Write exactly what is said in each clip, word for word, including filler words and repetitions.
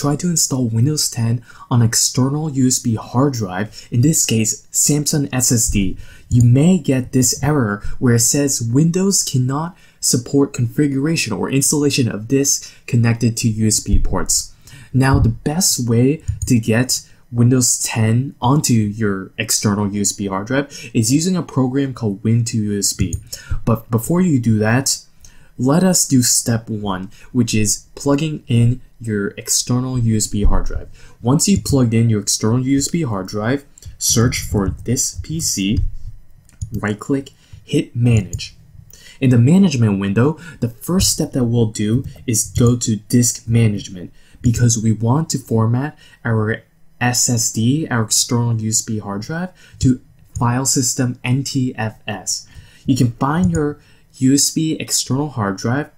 try to install Windows ten on an external U S B hard drive, in this case Samsung S S D, you may get this error where it says Windows cannot support configuration or installation of disk connected to U S B ports. Now, the best way to get Windows ten onto your external U S B hard drive is using a program called WinToUSB. But before you do that, let us do step one, which is plugging in your external U S B hard drive. Once you've plugged in your external U S B hard drive, search for this P C, right-click, hit Manage. In the management window, the first step that we'll do is go to Disk Management, because we want to format our S S D, our external U S B hard drive, to file system N T F S. You can find your U S B external hard drive.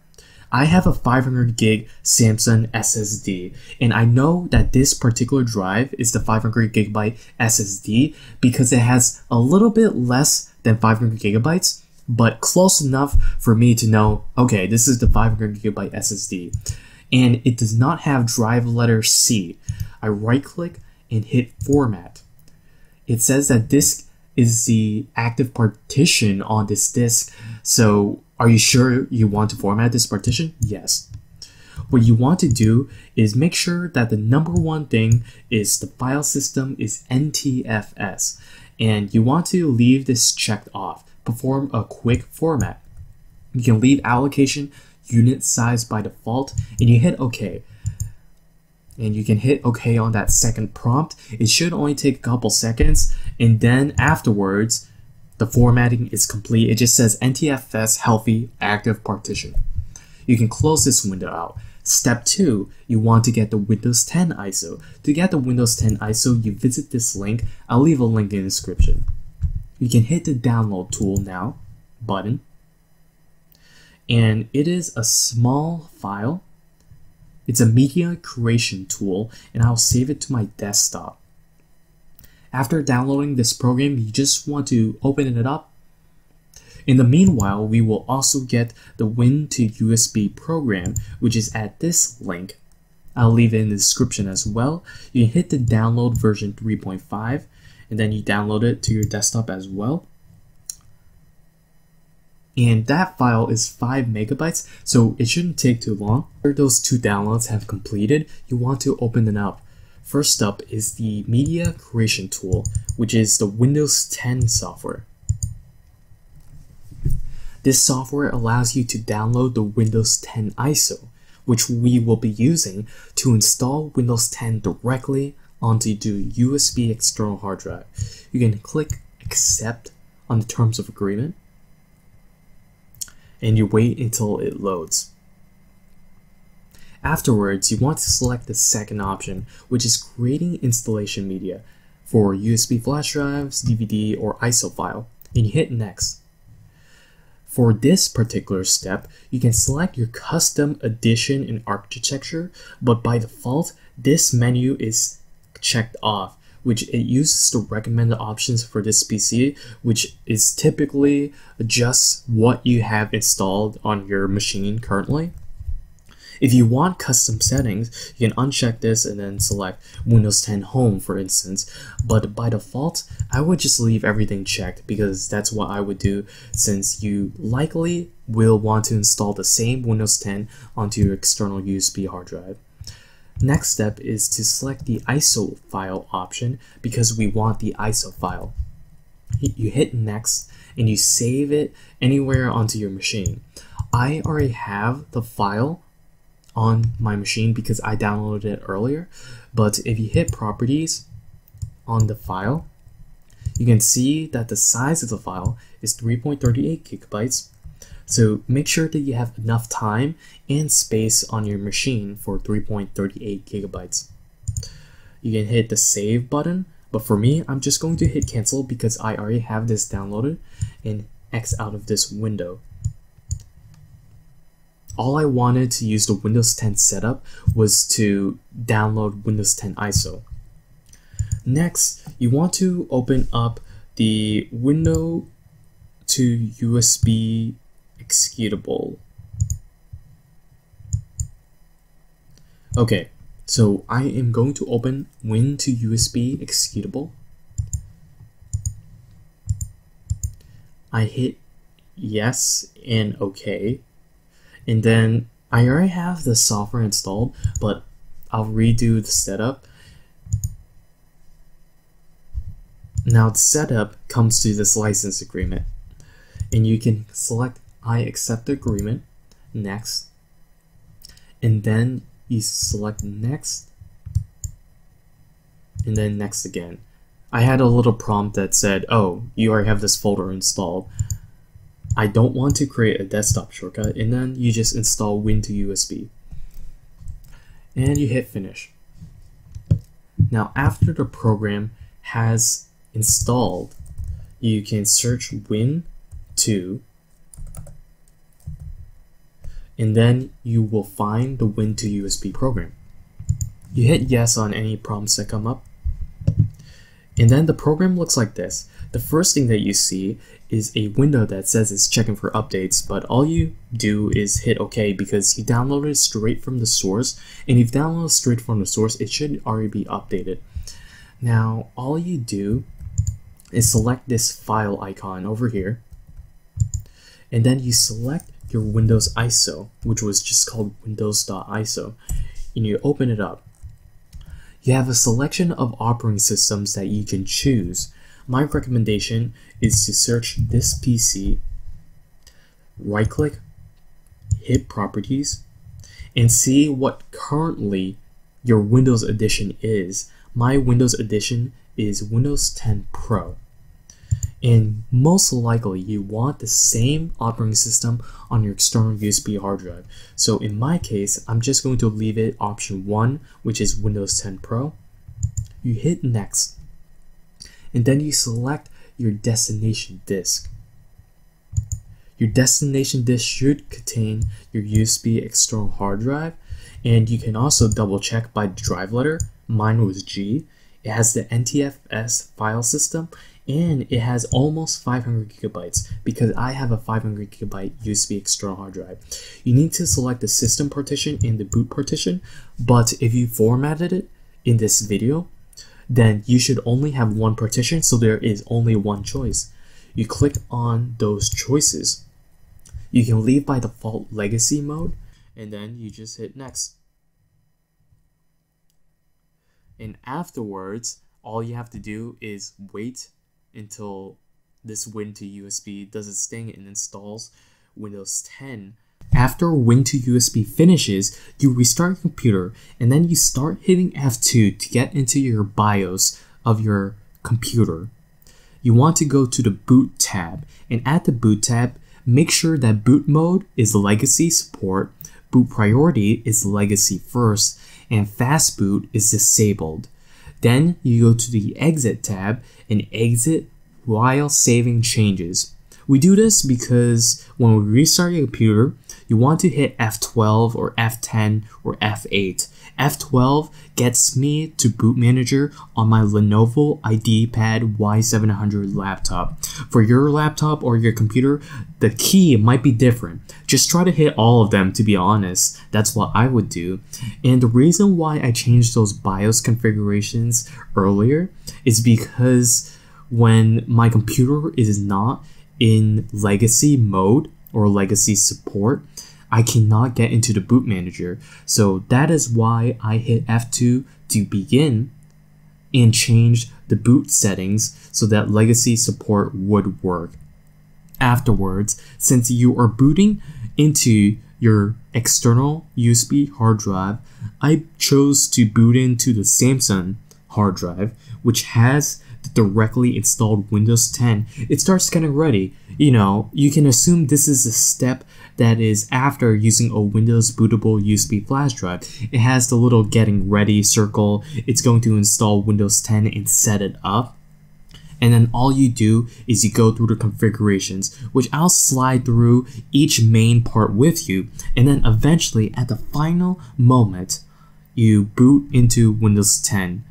I have a five hundred gig Samsung S S D, and I know that this particular drive is the five hundred gigabyte S S D because it has a little bit less than five hundred gigabytes, but close enough for me to know, okay, this is the five hundred gigabyte S S D. And it does not have drive letter C. I right click and hit Format. It says that this is the active partition on this disk. So are you sure you want to format this partition? Yes. What you want to do is make sure that the number one thing is the file system is N T F S, and you want to leave this checked off. Perform a quick format. You can leave allocation unit size by default, and you hit OK. And you can hit OK on that second prompt. It should only take a couple seconds, and then afterwards the formatting is complete. It just says N T F S healthy active partition. You can close this window out. Step two, you want to get the Windows ten I S O. To get the Windows ten I S O, you visit this link. I'll leave a link in the description. You can hit the download tool now button, and it is a small file. It's a media creation tool, and I'll save it to my desktop. After downloading this program, you just want to open it up. In the meanwhile, we will also get the WinToUSB program, which is at this link. I'll leave it in the description as well. You can hit the download version three point five, and then you download it to your desktop as well. And that file is five megabytes, so it shouldn't take too long. After those two downloads have completed, you want to open it up. First up is the media creation tool, which is the Windows ten software. This software allows you to download the Windows ten I S O, which we will be using to install Windows ten directly onto the U S B external hard drive. You can click accept on the terms of agreement, and you wait until it loads. Afterwards, you want to select the second option, which is creating installation media for U S B flash drives, D V D, or I S O file, and you hit next. For this particular step, you can select your custom edition and architecture, but by default, this menu is checked off, which it uses the recommended options for this P C, which is typically just what you have installed on your machine currently. If you want custom settings, you can uncheck this and then select Windows ten Home, for instance. But by default, I would just leave everything checked, because that's what I would do, since you likely will want to install the same Windows ten onto your external U S B hard drive. Next step is to select the I S O file option, because we want the I S O file. You hit next and you save it anywhere onto your machine. I already have the file on my machine because I downloaded it earlier, but if you hit properties on the file, you can see that the size of the file is three point three eight gigabytes. So make sure that you have enough time and space on your machine for three point three eight gigabytes. You can hit the save button, but for me, I'm just going to hit cancel because I already have this downloaded, and X out of this window. All I wanted to use the Windows ten setup was to download Windows ten I S O. Next, you want to open up the window to U S B executable. Okay, So I am going to open WinToUSB executable. I hit yes and okay. And then I already have the software installed, but I'll redo the setup. Now the setup comes to this license agreement, and you can select I accept the agreement, next, and then you select next, and then next again. I had a little prompt that said, oh, you already have this folder installed. I don't want to create a desktop shortcut, and then you just install WinToUSB. And you hit finish. Now after the program has installed, you can search Win to, and then you will find the WinToUSB program. You hit yes on any prompts that come up, and then the program looks like this. The first thing that you see is a window that says it's checking for updates, but all you do is hit OK because you downloaded it straight from the source, and if you download straight from the source, it should already be updated. Now all you do is select this file icon over here, and then you select your Windows I S O, which was just called Windows.I S O, and you open it up. You have a selection of operating systems that you can choose. My recommendation is to search this P C, right-click, hit Properties, and see what currently your Windows Edition is. My Windows Edition is Windows ten Pro. And most likely you want the same operating system on your external U S B hard drive. So in my case, I'm just going to leave it option one, which is Windows ten Pro. You hit next, and then you select your destination disk. Your destination disk should contain your U S B external hard drive, and you can also double check by drive letter. Mine was G. It has the N T F S file system, and it has almost five hundred gigabytes because I have a five hundred gigabyte U S B external hard drive. You need to select the system partition and the boot partition, but if you formatted it in this video, then you should only have one partition, so there is only one choice. You click on those choices. You can leave by default legacy mode, and then you just hit next. And afterwards, all you have to do is wait until this WinToUSB does its thing and installs Windows ten. After WinToUSB finishes, you restart your computer, and then you start hitting F two to get into your BIOS of your computer. You want to go to the boot tab, and at the boot tab, make sure that boot mode is legacy support, boot priority is legacy first, and fast boot is disabled. Then you go to the exit tab and exit while saving changes. We do this because when we restart your computer, you want to hit F twelve or F ten or F eight. F twelve gets me to boot manager on my Lenovo Ideapad Y seven hundred laptop. For your laptop or your computer, the key might be different. Just try to hit all of them, to be honest. That's what I would do. And the reason why I changed those BIOS configurations earlier is because when my computer is not in legacy mode or legacy support, I cannot get into the boot manager. So that is why I hit F two to begin and change the boot settings so that legacy support would work. Afterwards, since you are booting into your external U S B hard drive, I chose to boot into the Samsung hard drive, which has the directly installed Windows ten. It starts getting ready. You know, you can assume this is a step that is after using a Windows bootable U S B flash drive. It has the little getting ready circle. It's going to install Windows ten and set it up. And then all you do is you go through the configurations, which I'll slide through each main part with you. And then eventually at the final moment, you boot into Windows ten.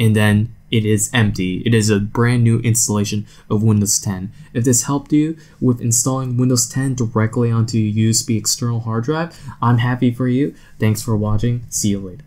And then it is empty. It is a brand new installation of Windows ten. If this helped you with installing Windows ten directly onto your U S B external hard drive, I'm happy for you. Thanks for watching. See you later.